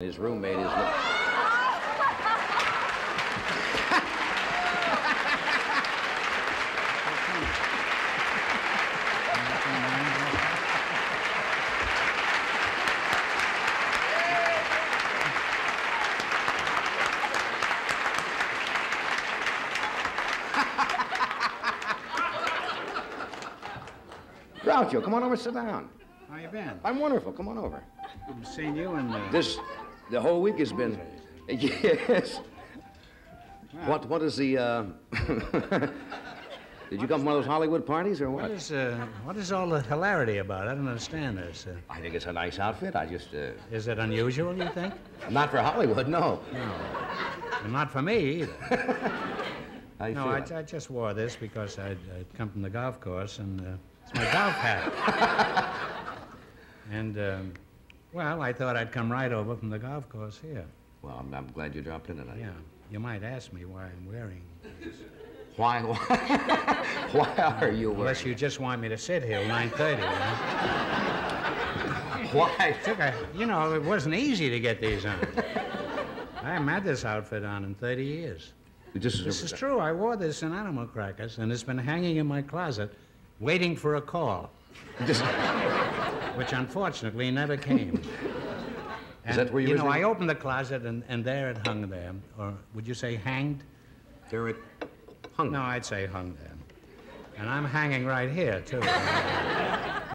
His roommate is... Groucho, come on over, sit down. How you been? I'm wonderful, come on over. I haven't seen you in... The whole week has been... Yes. Wow. What is the... Did you come to one of those Hollywood parties or what? What is all the hilarity about? I don't understand this. I think it's a nice outfit. I just... Is it unusual, you think? Not for Hollywood, no. No. And not for me, either. I just wore this because I'd come from the golf course, and it's my golf hat. And... Well, I thought I'd come right over from the golf course here. Well, I'm glad you dropped in tonight. Yeah. You might ask me why I'm wearing this. Why are you wearing... Unless you just want me to sit here at 9:30, right? Why? It wasn't easy to get these on. I haven't had this outfit on in 30 years. This is true. I wore this in Animal Crackers, and it's been hanging in my closet, waiting for a call. Which unfortunately never came. Is that where you were? I opened the closet and there it hung there. Or would you say hanged? There it hung. No, I'd say hung there. And I'm hanging right here, too.